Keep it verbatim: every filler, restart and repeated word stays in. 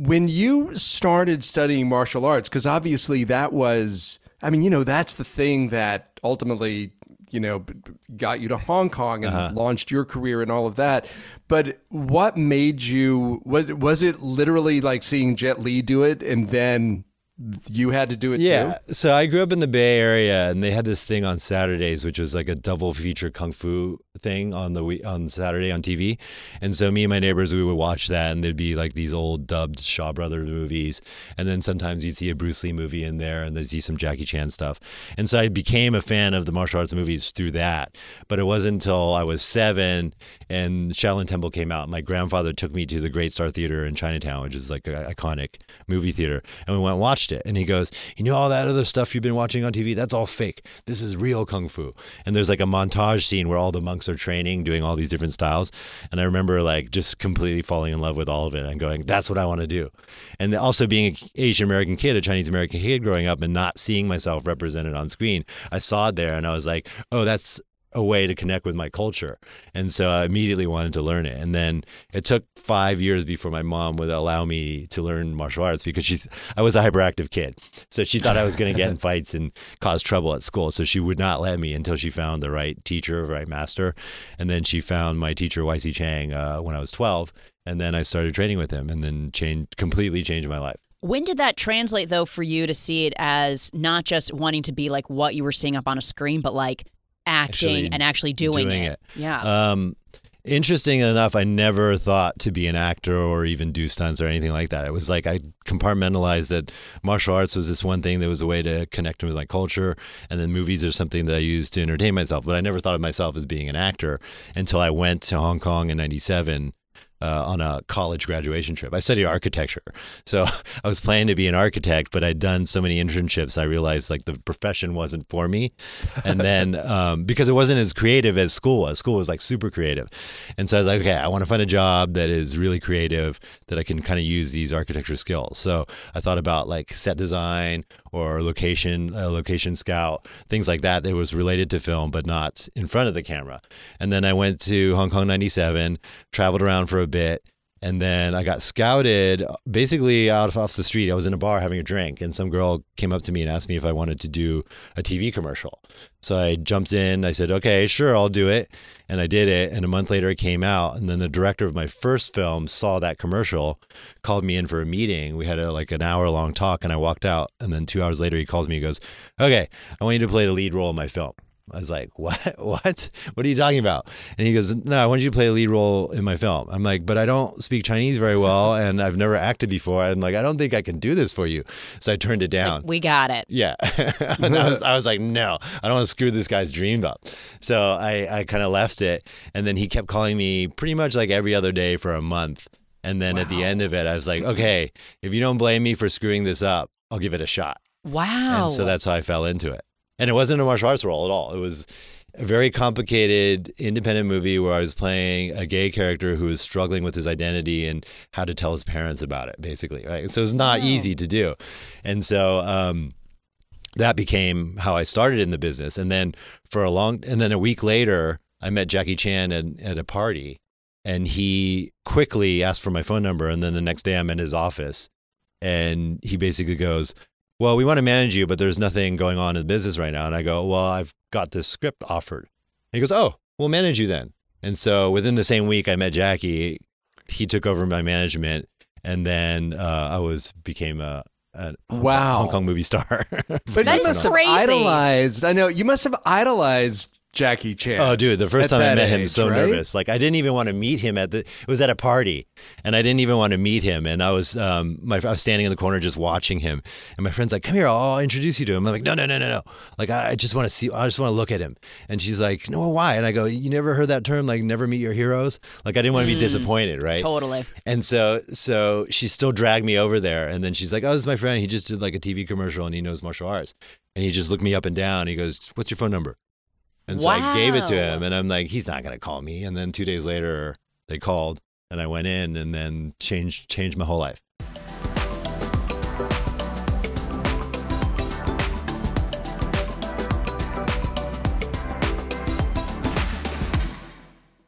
When you started studying martial arts, because obviously that was, I mean, you know, that's the thing that ultimately, you know, got you to Hong Kong and uh-huh. launched your career and all of that. But what made you, was, was it literally like seeing Jet Li do it and then you had to do it yeah. too? Yeah. So I grew up in the Bay Area and they had this thing on Saturdays, which was like a double feature kung fu thing on the on Saturday on T V. And so me and my neighbors, we would watch that and there'd be like these old dubbed Shaw Brothers movies. And then sometimes you'd see a Bruce Lee movie in there and there'd see some Jackie Chan stuff. And so I became a fan of the martial arts movies through that. But it wasn't until I was seven and Shaolin Temple came out. My grandfather took me to the Great Star Theater in Chinatown, which is like an iconic movie theater. And we went and watched it. And he goes, you know, all that other stuff you've been watching on T V, that's all fake. This is real kung fu. And there's like a montage scene where all the monks are training, doing all these different styles. And I remember like just completely falling in love with all of it and going, that's what I want to do. And also being an Asian American kid, a Chinese American kid growing up and not seeing myself represented on screen, I saw it there and I was like, oh, that's a way to connect with my culture. And so I immediately wanted to learn it. And then it took five years before my mom would allow me to learn martial arts because she, I was a hyperactive kid. So she thought I was going to get in fights and cause trouble at school. So she would not let me until she found the right teacher, right master. And then she found my teacher, Y C Chang, uh, when I was twelve. And then I started training with him and then changed, completely changed my life. When did that translate though for you to see it as not just wanting to be like what you were seeing up on a screen, but like acting actually and actually doing, doing it. it. Yeah. Um, interesting enough, I never thought to be an actor or even do stunts or anything like that. It was like I compartmentalized that martial arts was this one thing that was a way to connect with my culture, and then movies are something that I used to entertain myself. But I never thought of myself as being an actor until I went to Hong Kong in ninety-seven. Uh, on a college graduation trip. I studied architecture. So I was planning to be an architect, but I'd done so many internships, I realized like the profession wasn't for me. And then um, because it wasn't as creative as school was, school was like super creative. And so I was like, okay, I want to find a job that is really creative, that I can kind of use these architecture skills. So I thought about like set design or location, uh, location scout, things like that that was related to film, but not in front of the camera. And then I went to Hong Kong ninety-seven, traveled around for a bit, and then I got scouted basically out off the street. I was in a bar having a drink and some girl came up to me and asked me if I wanted to do a T V commercial. So I jumped in, I said, okay, sure, I'll do it. And I did it. And a month later it came out. And then the director of my first film saw that commercial, called me in for a meeting. We had a, like an hour long talk and I walked out. And then two hours later he called me and goes, okay, I want you to play the lead role in my film. I was like, what, what, what are you talking about? And he goes, no, I want you to play a lead role in my film. I'm like, but I don't speak Chinese very well. And I've never acted before. I'm like, I don't think I can do this for you. So I turned it down. Like, we got it. Yeah. And I was, I was like, no, I don't want to screw this guy's dream up. So I, I kind of left it. And then he kept calling me pretty much like every other day for a month. And then wow. at the end of it, I was like, okay, if you don't blame me for screwing this up, I'll give it a shot. Wow. And so that's how I fell into it. And it wasn't a martial arts role at all. It was a very complicated independent movie where I was playing a gay character who was struggling with his identity and how to tell his parents about it, basically. Right? So it's not easy to do. And so um, that became how I started in the business. And then for a long, and then a week later, I met Jackie Chan at, at a party, and he quickly asked for my phone number. And then the next day, I'm in his office, and he basically goes, well, we want to manage you, but there's nothing going on in the business right now. And I go, well, I've got this script offered. And he goes, oh, we'll manage you then. And so within the same week I met Jackie, he took over my management. And then uh, I was became a, a wow. Hong Kong movie star. But you must have idolized. I know you must have idolized Jackie Chan. Oh, dude, the first time I met him, so nervous. Like I didn't even want to meet him at the, it was at a party and I didn't even want to meet him. And I was, um, my, I was standing in the corner just watching him and my friend's like, come here, I'll introduce you to him. I'm like, no, no, no, no, no. Like, I just want to see, I just want to look at him. And she's like, no, why? And I go, you never heard that term, like never meet your heroes. Like I didn't want to mm, be disappointed. Right. Totally. And so, so she still dragged me over there. And then she's like, oh, this is my friend. He just did like a T V commercial and he knows martial arts. And he just looked me up and down. He goes, what's your phone number? And so wow. I gave it to him and I'm like, he's not going to call me. And then two days later they called and I went in and then changed, changed my whole life.